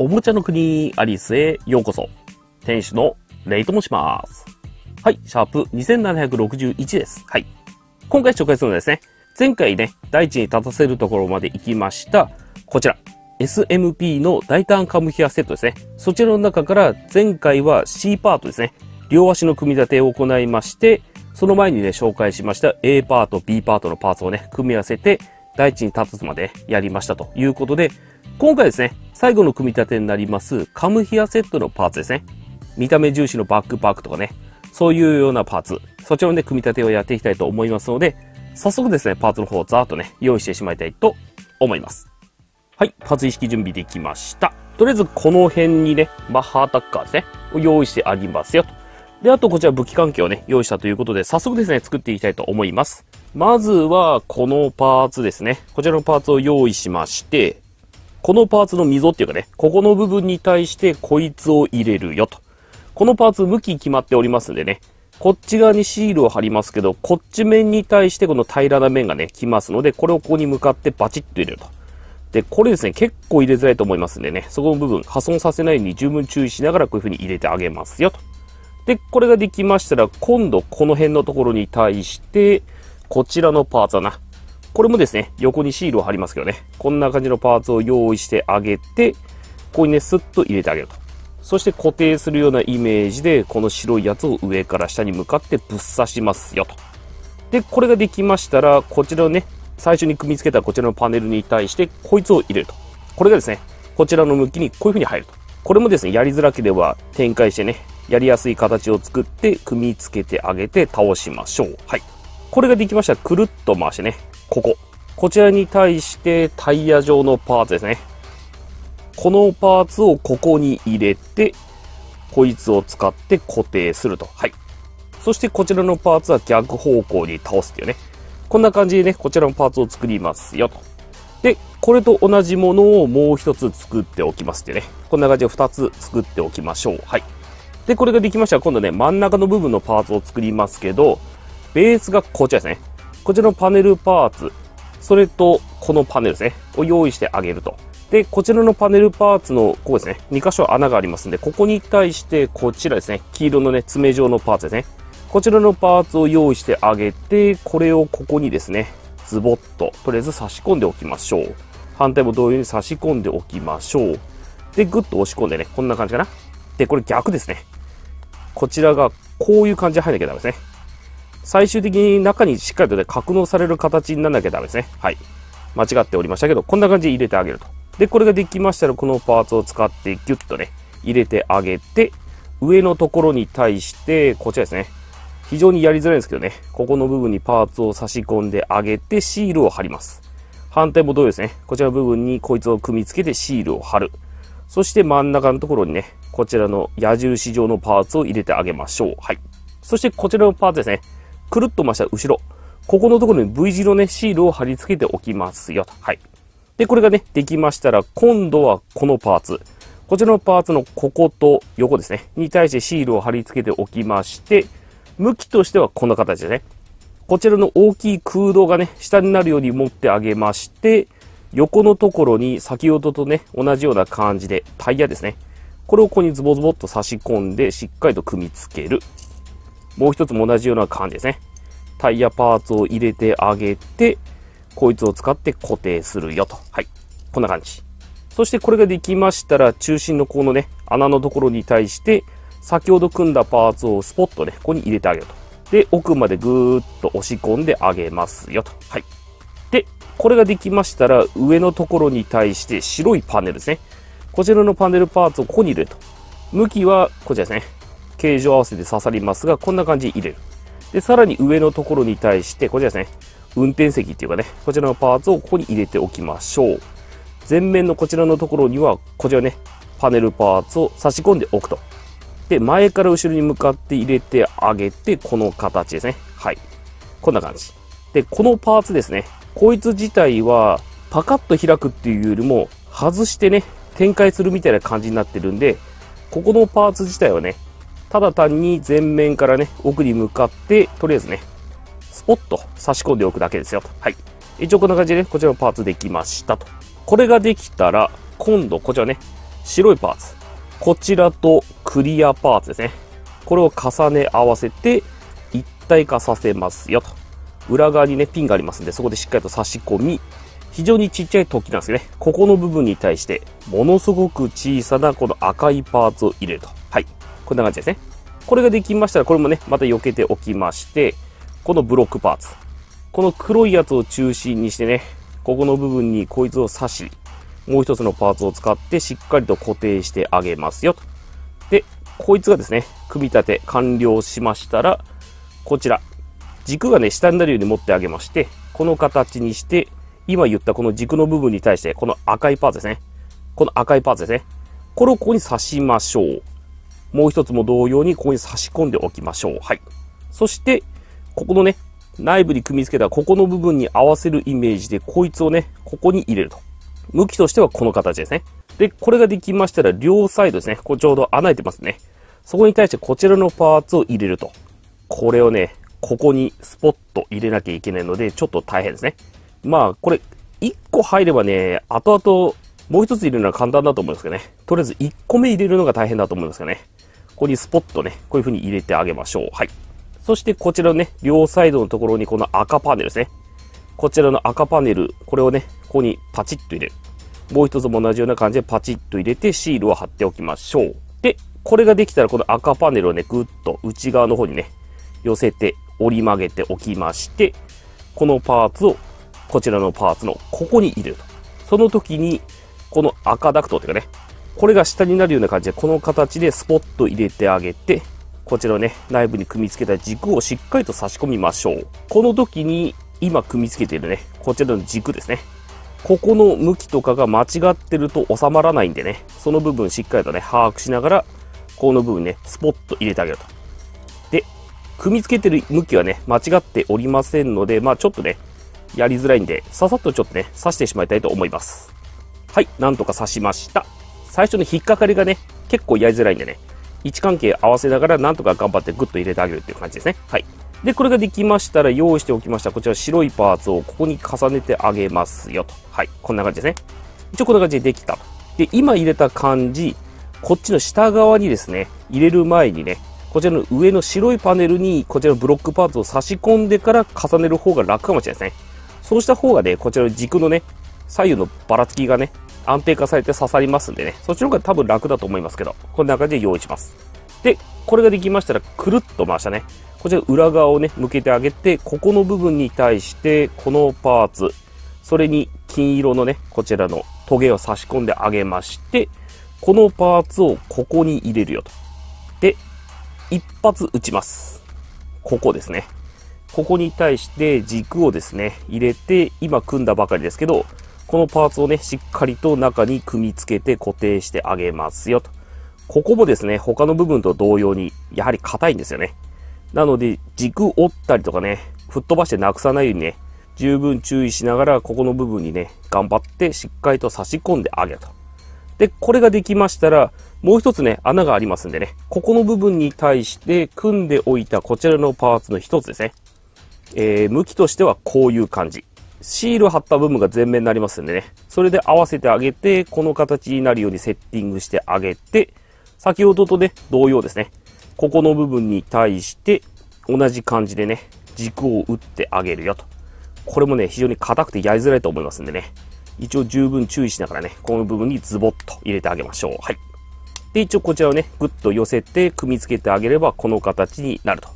おもちゃの国アリスへようこそ。店主のレイと申します。はい、シャープ2761です。はい。今回紹介するのはですね、前回ね、大地に立たせるところまで行きました、こちら、SMP の大胆カムヒアセットですね。そちらの中から前回は C パートですね。両足の組み立てを行いまして、その前にね、紹介しました A パート、B パートのパーツをね、組み合わせて、大地に立たすまでやりましたということで、今回ですね、最後の組み立てになります、カムヒアセットのパーツですね。見た目重視のバックパークとかね、そういうようなパーツ、そちらのね、組み立てをやっていきたいと思いますので、早速ですね、パーツの方をざーっとね、用意してしまいたいと思います。はい、パーツ意識準備できました。とりあえずこの辺にね、マッハアタッカーですね、を用意してありますよと。で、あとこちら武器関係をね、用意したということで、早速ですね、作っていきたいと思います。まずは、このパーツですね。こちらのパーツを用意しまして、このパーツの溝っていうかね、ここの部分に対してこいつを入れるよと。このパーツ向き決まっておりますんでね、こっち側にシールを貼りますけど、こっち面に対してこの平らな面がね、来ますので、これをここに向かってバチッと入れると。で、これですね、結構入れづらいと思いますんでね、そこの部分破損させないように十分注意しながらこういう風に入れてあげますよと。で、これができましたら、今度この辺のところに対して、こちらのパーツだな。これもですね、横にシールを貼りますけどね、こんな感じのパーツを用意してあげて、ここにね、スッと入れてあげると。そして固定するようなイメージで、この白いやつを上から下に向かってぶっ刺しますよと。で、これができましたら、こちらをね、最初に組み付けたこちらのパネルに対して、こいつを入れると。これがですね、こちらの向きにこういう風に入ると。これもですね、やりづらければ展開してね、やりやすい形を作って、組み付けてあげて倒しましょう。はい。これができましたら、くるっと回してね、こちらに対してタイヤ状のパーツですね。このパーツをここに入れて、こいつを使って固定すると。はい。そしてこちらのパーツは逆方向に倒すっていうね。こんな感じでね、こちらのパーツを作りますよと。で、これと同じものをもう一つ作っておきますってね。こんな感じで二つ作っておきましょう。はい。で、これができましたら今度ね、真ん中の部分のパーツを作りますけど、ベースがこちらですね。こちらのパネルパーツ、それとこのパネルですね、を用意してあげると。で、こちらのパネルパーツの、ここですね、2箇所穴がありますんで、ここに対してこちらですね、黄色のね、爪状のパーツですね。こちらのパーツを用意してあげて、これをここにですね、ズボッと、とりあえず差し込んでおきましょう。反対も同様に差し込んでおきましょう。で、ぐっと押し込んでね、こんな感じかな。で、これ逆ですね。こちらがこういう感じで入らなきゃダメですね。最終的に中にしっかりとね、格納される形にならなきゃダメですね。はい。間違っておりましたけど、こんな感じで入れてあげると。で、これができましたら、このパーツを使ってギュッとね、入れてあげて、上のところに対して、こちらですね。非常にやりづらいんですけどね、ここの部分にパーツを差し込んであげて、シールを貼ります。反対も同様ですね。こちらの部分にこいつを組み付けてシールを貼る。そして真ん中のところにね、こちらの矢印状のパーツを入れてあげましょう。はい。そしてこちらのパーツですね。くるっと回した後ろ。ここのところに V 字のね、シールを貼り付けておきますよと。はい。で、これがね、できましたら、今度はこのパーツ。こちらのパーツのここと横ですね。に対してシールを貼り付けておきまして、向きとしてはこんな形ですね。こちらの大きい空洞がね、下になるように持ってあげまして、横のところに先ほどとね、同じような感じでタイヤですね。これをここにズボズボっと差し込んで、しっかりと組み付ける。もう一つも同じような感じですね。タイヤパーツを入れてあげて、こいつを使って固定するよと。はい。こんな感じ。そしてこれができましたら、中心のこのね、穴のところに対して、先ほど組んだパーツをスポッとね、ここに入れてあげると。で、奥までぐーっと押し込んであげますよと。はい。で、これができましたら、上のところに対して白いパネルですね。こちらのパネルパーツをここに入れると。向きはこちらですね。形状合わせで刺さりますが、こんな感じで入れる。で、さらに上のところに対して、こちらですね、運転席っていうかね、こちらのパーツをここに入れておきましょう。前面のこちらのところには、こちらね、パネルパーツを差し込んでおくと。で、前から後ろに向かって入れてあげて、この形ですね。はい。こんな感じ。で、このパーツですね。こいつ自体は、パカッと開くっていうよりも、外してね、展開するみたいな感じになってるんで、ここのパーツ自体はね、ただ単に前面からね、奥に向かって、とりあえずね、スポッと差し込んでおくだけですよと。はい。一応こんな感じでね、こちらのパーツできましたと。これができたら、今度こちらね、白いパーツ、こちらとクリアパーツですね。これを重ね合わせて一体化させますよと。裏側にね、ピンがありますんで、そこでしっかりと差し込み、非常にちっちゃい突起なんですけどね、ここの部分に対して、ものすごく小さなこの赤いパーツを入れると。はい。こんな感じですね。これができましたら、これもね、また避けておきまして、このブロックパーツ。この黒いやつを中心にしてね、ここの部分にこいつを差し、もう一つのパーツを使ってしっかりと固定してあげますよと。で、こいつがですね、組み立て完了しましたら、こちら、軸がね、下になるように持ってあげまして、この形にして、今言ったこの軸の部分に対して、この赤いパーツですね。この赤いパーツですね。これをここに刺しましょう。もう一つも同様にここに差し込んでおきましょう。はい。そして、ここのね、内部に組み付けたここの部分に合わせるイメージで、こいつをね、ここに入れると。向きとしてはこの形ですね。で、これができましたら、両サイドですね。ここちょうど穴開いてますね。そこに対してこちらのパーツを入れると。これをね、ここにスポッと入れなきゃいけないので、ちょっと大変ですね。まあ、これ、1個入ればね、後々、もう1つ入れるのは簡単だと思うんですけどね。とりあえず1個目入れるのが大変だと思うんですけどね。ここにスポッとね、こういう風に入れてあげましょう。はい。そして、こちらのね、両サイドのところにこの赤パネルですね。こちらの赤パネル、これをね、ここにパチッと入れる。もう1つも同じような感じでパチッと入れて、シールを貼っておきましょう。で、これができたら、この赤パネルをね、ぐっと内側の方にね、寄せて折り曲げておきまして、このパーツをこちらのパーツのここに入れると。その時に、この赤ダクトというかね、これが下になるような感じで、この形でスポッと入れてあげて、こちらをね、内部に組み付けた軸をしっかりと差し込みましょう。この時に、今組み付けているね、こちらの軸ですね。ここの向きとかが間違ってると収まらないんでね、その部分しっかりとね、把握しながら、この部分ね、スポッと入れてあげると。で、組み付けてる向きはね、間違っておりませんので、まあちょっとね、やりづらいんで、ささっとちょっとね、刺してしまいたいと思います。はい、なんとか刺しました。最初の引っかかりがね、結構やりづらいんでね、位置関係合わせながらなんとか頑張ってグッと入れてあげるっていう感じですね。はい。で、これができましたら用意しておきました、こちら白いパーツをここに重ねてあげますよと。はい、こんな感じですね。一応こんな感じでできた。で、今入れた感じ、こっちの下側にですね、入れる前にね、こちらの上の白いパネルにこちらのブロックパーツを差し込んでから重ねる方が楽かもしれないですね。そうした方がね、こちらの軸のね、左右のばらつきがね、安定化されて刺さりますんでね、そっちの方が多分楽だと思いますけど、こんな感じで用意します。で、これができましたら、くるっと回したね、こちら裏側をね、向けてあげて、ここの部分に対して、このパーツ、それに金色のね、こちらのトゲを差し込んであげまして、このパーツをここに入れるよと。で、一発撃ちます。ここですね。ここに対して軸をですね、入れて、今組んだばかりですけど、このパーツをね、しっかりと中に組み付けて固定してあげますよと。ここもですね、他の部分と同様に、やはり硬いんですよね。なので、軸折ったりとかね、吹っ飛ばしてなくさないようにね、十分注意しながら、ここの部分にね、頑張ってしっかりと差し込んであげると。で、これができましたら、もう一つね、穴がありますんでね、ここの部分に対して組んでおいたこちらのパーツの一つですね。向きとしてはこういう感じ。シール貼った部分が前面になりますんでね。それで合わせてあげて、この形になるようにセッティングしてあげて、先ほどとね、同様ですね。ここの部分に対して、同じ感じでね、軸を打ってあげるよと。これもね、非常に硬くてやりづらいと思いますんでね。一応十分注意しながらね、この部分にズボッと入れてあげましょう。はい。で、一応こちらをね、ぐっと寄せて、組み付けてあげれば、この形になると。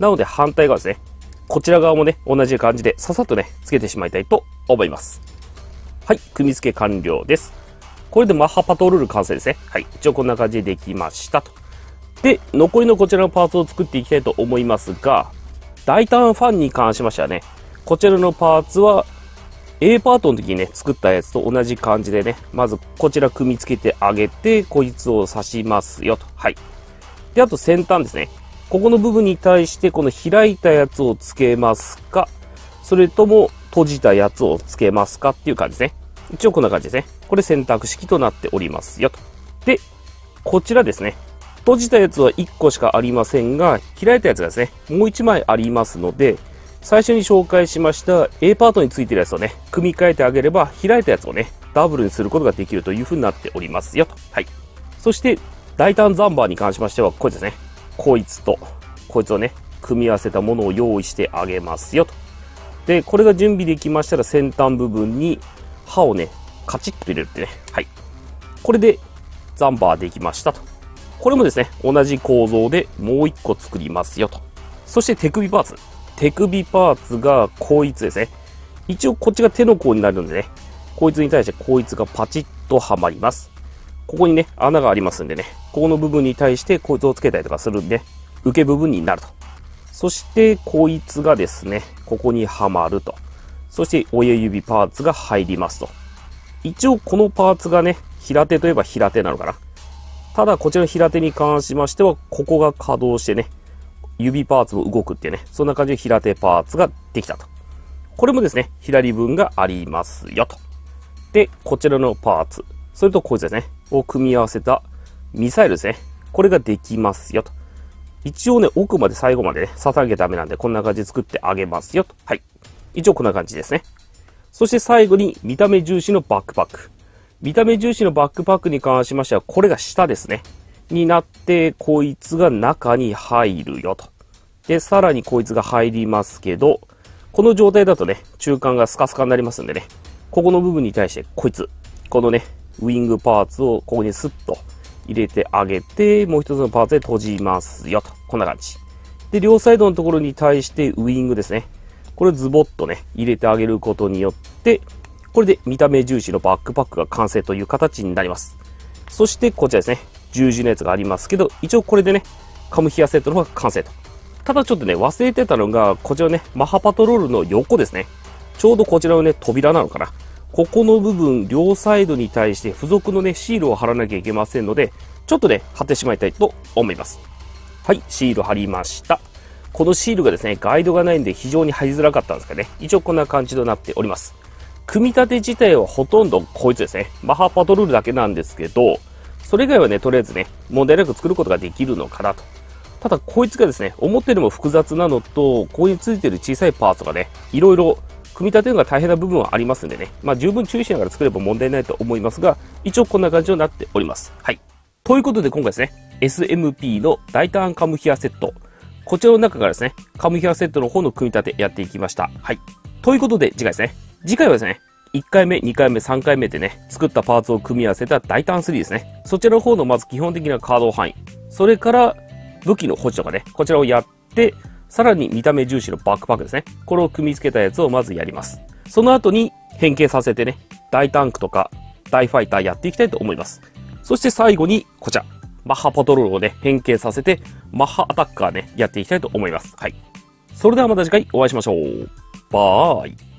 なので反対側ですね。こちら側もね、同じ感じで、ささっとね、つけてしまいたいと思います。はい、組み付け完了です。これでマッハパトロール完成ですね。はい、一応こんな感じでできましたと。で、残りのこちらのパーツを作っていきたいと思いますが、大胆ファンに関しましてはね、こちらのパーツは、A パートの時にね、作ったやつと同じ感じでね、まずこちら組み付けてあげて、こいつを刺しますよと。はい。で、あと先端ですね。ここの部分に対してこの開いたやつをつけますか、それとも閉じたやつをつけますかっていう感じですね。一応こんな感じですね。これ選択式となっておりますよと。で、こちらですね。閉じたやつは1個しかありませんが、開いたやつがですね、もう1枚ありますので、最初に紹介しました A パートについてるやつをね、組み替えてあげれば、開いたやつをね、ダブルにすることができるというふうになっておりますよと。はい。そして、大胆ザンバーに関しましては、こいつですね。こいつと、こいつをね、組み合わせたものを用意してあげますよと。で、これが準備できましたら、先端部分に刃をね、カチッと入れるってね。はい。これで、ザンバーできましたと。これもですね、同じ構造でもう一個作りますよと。そして手首パーツ。手首パーツがこいつですね。一応こっちが手の甲になるのでね、こいつに対してこいつがパチッとはまります。ここにね、穴がありますんでね、ここの部分に対してこいつをつけたりとかするんで、受け部分になると。そしてこいつがですね、ここにはまると。そして親指パーツが入りますと。一応このパーツがね、平手といえば平手なのかな。ただこちらの平手に関しましては、ここが稼働してね、指パーツも動くっていうね、そんな感じで平手パーツができたと。これもですね、左分がありますよと。で、こちらのパーツ、それとこいつですね、を組み合わせたミサイルですね。これができますよと。一応ね、奥まで最後までね、刺さなきゃダメなんで、こんな感じで作ってあげますよと。はい。一応こんな感じですね。そして最後に見た目重視のバックパック。見た目重視のバックパックに関しましては、これが下ですね。になって、こいつが中に入るよと。で、さらにこいつが入りますけど、この状態だとね、中間がスカスカになりますんでね、ここの部分に対してこいつ、このね、ウィングパーツをここにスッと入れてあげて、もう一つのパーツで閉じますよと。こんな感じ。で、両サイドのところに対してウィングですね。これをズボッとね、入れてあげることによって、これで見た目重視のバックパックが完成という形になります。そしてこちらですね、十字のやつがありますけど、一応これでね、カムヒアセットの方が完成と。ただちょっとね、忘れてたのが、こちらね、マハパトロールの横ですね。ちょうどこちらのね、扉なのかな。ここの部分、両サイドに対して付属のね、シールを貼らなきゃいけませんので、ちょっとね、貼ってしまいたいと思います。はい、シール貼りました。このシールがですね、ガイドがないんで非常に貼りづらかったんですけどね、一応こんな感じとなっております。組み立て自体はほとんどこいつですね、マハパトロールだけなんですけど、それ以外はね、とりあえずね、問題なく作ることができるのかなと。ただ、こいつがですね、思ったよりも複雑なのと、ここについてる小さいパーツがね、いろいろ組み立てるのが大変な部分はありますんでね、まあ十分注意しながら作れば問題ないと思いますが、一応こんな感じになっております。はい。ということで今回ですね、SMP の大胆カムヒアセット。こちらの中からですね、カムヒアセットの方の組み立てやっていきました。はい。ということで次回ですね、次回はですね、1回目、2回目、3回目でね、作ったパーツを組み合わせた大胆3ですね。そちらの方のまず基本的な稼働範囲。それから、武器の保持とかね、こちらをやって、さらに見た目重視のバックパックですね。これを組み付けたやつをまずやります。その後に変形させてね、大タンクとか大ファイターやっていきたいと思います。そして最後に、こちら、マッハパトロールをね、変形させて、マッハアタッカーね、やっていきたいと思います。はい。それではまた次回お会いしましょう。バーイ。